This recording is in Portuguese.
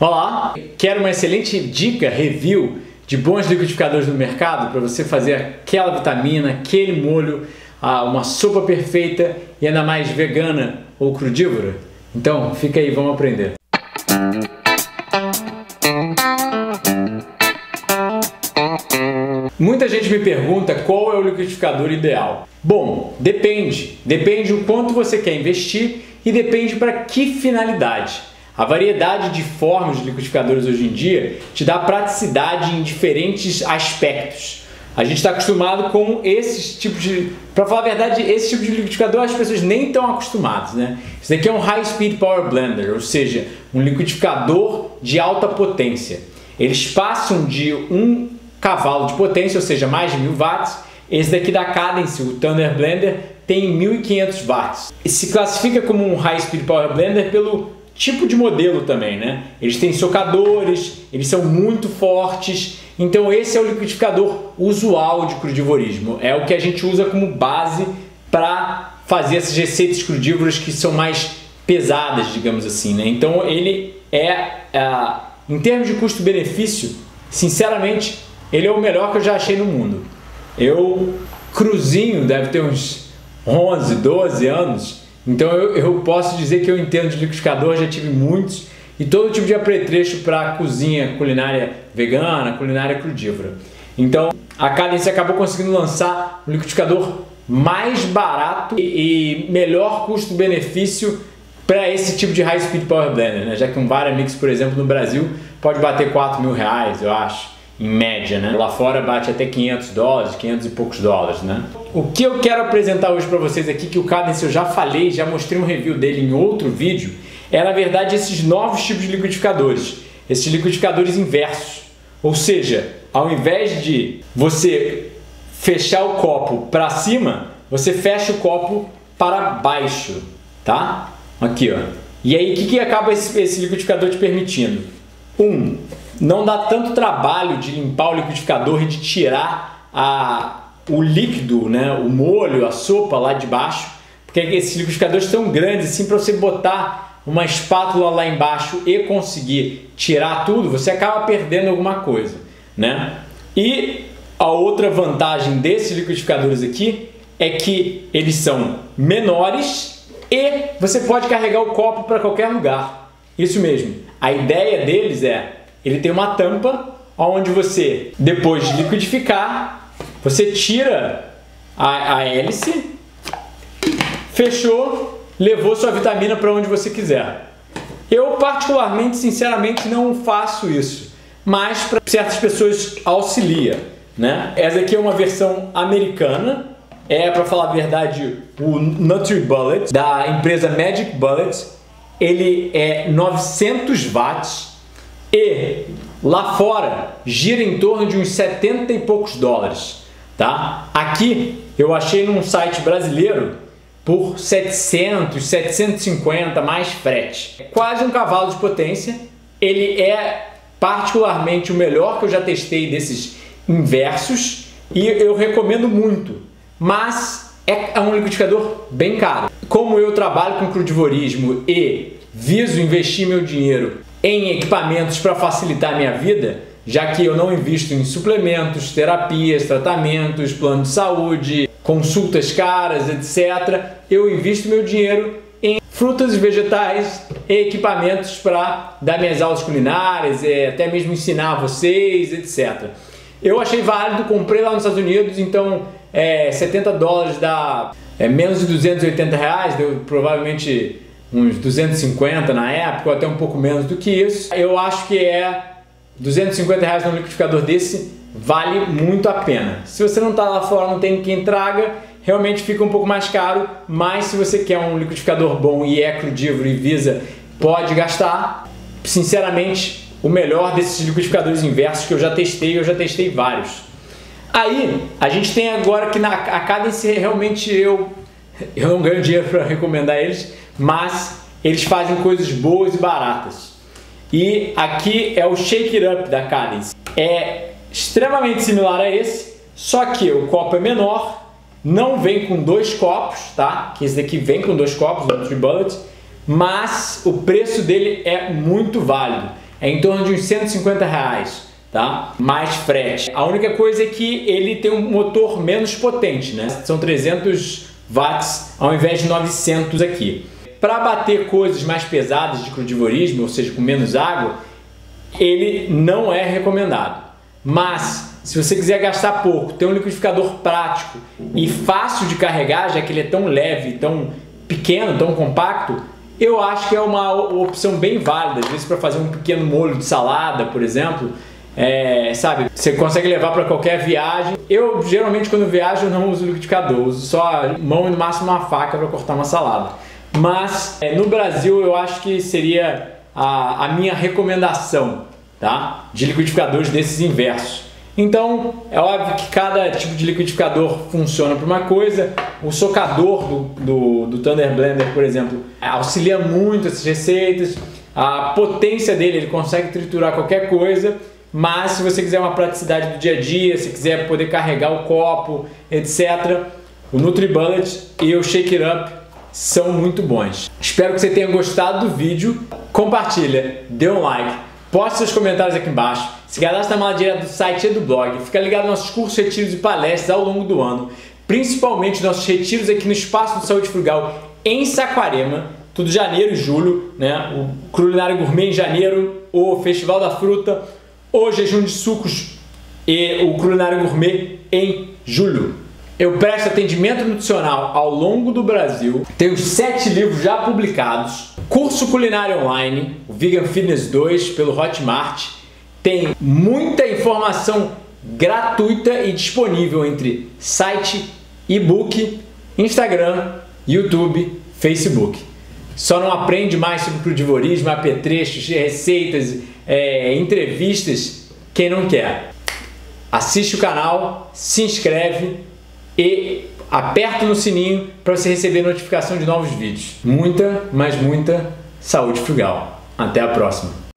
Olá! Quer uma excelente dica, review de bons liquidificadores no mercado para você fazer aquela vitamina, aquele molho, uma sopa perfeita e ainda mais vegana ou crudívora? Então fica aí, vamos aprender! Muita gente me pergunta qual é o liquidificador ideal. Bom, depende. Depende o quanto você quer investir e depende para que finalidade. A variedade de formas de liquidificadores hoje em dia te dá praticidade em diferentes aspectos. A gente está acostumado com esses tipos de... Para falar a verdade, esse tipo de liquidificador as pessoas nem estão acostumadas, né? Isso daqui é um High Speed Power Blender, ou seja, um liquidificador de alta potência. Eles passam de 1 cavalo de potência, ou seja, mais de 1000 watts. Esse daqui da Cadence, o Thunder Blender, tem 1500 watts. E se classifica como um High Speed Power Blender pelo tipo de modelo também, né? Eles têm socadores, eles são muito fortes, então esse é o liquidificador usual de crudivorismo. É o que a gente usa como base para fazer essas receitas crudívoras que são mais pesadas, digamos assim, né? Então ele é em termos de custo-benefício, sinceramente, ele é o melhor que eu já achei no mundo. Eu cruzinho, deve ter uns 11, 12 anos, então eu posso dizer que eu entendo de liquidificador, já tive muitos e todo tipo de apretrecho para cozinha, culinária vegana, culinária crudívora. Então a Cadence acabou conseguindo lançar um liquidificador mais barato e melhor custo-benefício para esse tipo de High Speed Power Blender, né? Já que um Vitamix, por exemplo, no Brasil pode bater 4 mil reais, eu acho, em média, né? Lá fora bate até 500 dólares, 500 e poucos dólares, né? O que eu quero apresentar hoje para vocês aqui, que o Cadence eu já falei, já mostrei um review dele em outro vídeo, é na verdade esses novos tipos de liquidificadores, esses liquidificadores inversos. Ou seja, ao invés de você fechar o copo para cima, você fecha o copo para baixo, tá? Aqui, ó. E aí, o que acaba esse liquidificador te permitindo? Não dá tanto trabalho de limpar o liquidificador e de tirar o líquido, né, o molho, a sopa lá de baixo, porque esses liquidificadores são grandes assim, para você botar uma espátula lá embaixo e conseguir tirar tudo, você acaba perdendo alguma coisa, né? E a outra vantagem desses liquidificadores aqui é que eles são menores e você pode carregar o copo para qualquer lugar. Isso mesmo, a ideia deles é... Ele tem uma tampa onde você, depois de liquidificar, você tira a hélice, fechou, levou sua vitamina para onde você quiser. Eu particularmente, sinceramente, não faço isso, mas para certas pessoas auxilia, né? Essa aqui é uma versão americana, é, para falar a verdade, o NutriBullet, da empresa Magic Bullet. Ele é 900 watts. E lá fora gira em torno de uns 70 e poucos dólares, tá? Aqui eu achei num site brasileiro por 700, 750 mais frete. É quase 1 cavalo de potência. Ele é particularmente o melhor que eu já testei desses inversos e eu recomendo muito, mas é um liquidificador bem caro. Como eu trabalho com crudivorismo e viso investir meu dinheiro em equipamentos para facilitar a minha vida, já que eu não invisto em suplementos, terapias, tratamentos, plano de saúde, consultas caras, etc. Eu invisto meu dinheiro em frutas e vegetais e equipamentos para dar minhas aulas culinárias, até mesmo ensinar vocês, etc. Eu achei válido, comprei lá nos Estados Unidos, então 70 dólares dá menos de 280 reais, deu provavelmente uns 250 na época, ou até um pouco menos do que isso. Eu acho que 250 reais num liquidificador desse vale muito a pena. Se você não está lá fora, não tem quem traga, realmente fica um pouco mais caro, mas se você quer um liquidificador bom e é crudívoro e visa, pode gastar. Sinceramente, o melhor desses liquidificadores inversos que eu já testei vários. Aí, a gente tem agora que na Cadence realmente eu não ganho dinheiro para recomendar eles, mas eles fazem coisas boas e baratas. E aqui é o Shake It Up da Cadence. É extremamente similar a esse, só que o copo é menor, não vem com 2 copos, tá? Que esse daqui vem com 2 copos, o NutriBullet, mas o preço dele é muito válido. é em torno de uns R$150, tá? Mais frete. A única coisa é que ele tem um motor menos potente, né? São 300 watts ao invés de 900 aqui. Para bater coisas mais pesadas de crudivorismo, ou seja, com menos água, ele não é recomendado. Mas se você quiser gastar pouco, ter um liquidificador prático e fácil de carregar, já que ele é tão leve, tão pequeno, tão compacto, eu acho que é uma opção bem válida. Às vezes para fazer um pequeno molho de salada, por exemplo, sabe? Você consegue levar para qualquer viagem. Eu geralmente quando viajo eu não uso liquidificador, uso só a mão e no máximo uma faca para cortar uma salada. Mas no Brasil eu acho que seria a minha recomendação, tá? De liquidificadores desses inversos. Então é óbvio que cada tipo de liquidificador funciona para uma coisa. O socador do Thunder Blender, por exemplo, auxilia muito essas receitas. A potência dele, ele consegue triturar qualquer coisa, mas se você quiser uma praticidade do dia a dia, se quiser poder carregar o copo, etc., o NutriBullet e o Shake It Up são muito bons. Espero que você tenha gostado do vídeo. Compartilha, dê um like, poste seus comentários aqui embaixo, se cadastre na mala direta do site e do blog, fica ligado nos nossos cursos, retiros e palestras ao longo do ano, principalmente nossos retiros aqui no Espaço de Saúde Frugal em Saquarema, tudo janeiro e julho, né? O Culinário Gourmet em janeiro, o Festival da Fruta, o Jejum de Sucos e o Culinário Gourmet em julho. Eu presto atendimento nutricional ao longo do Brasil, tenho 7 livros já publicados, curso culinário online, o Vegan Fitness 2 pelo Hotmart, tem muita informação gratuita e disponível entre site, e-book, Instagram, YouTube, Facebook. Só não aprende mais sobre crudivorismo, apetrechos, receitas, entrevistas, quem não quer. Assiste o canal, se inscreve e aperta no sininho para você receber notificação de novos vídeos. Muita, mas muita saúde frugal. Até a próxima!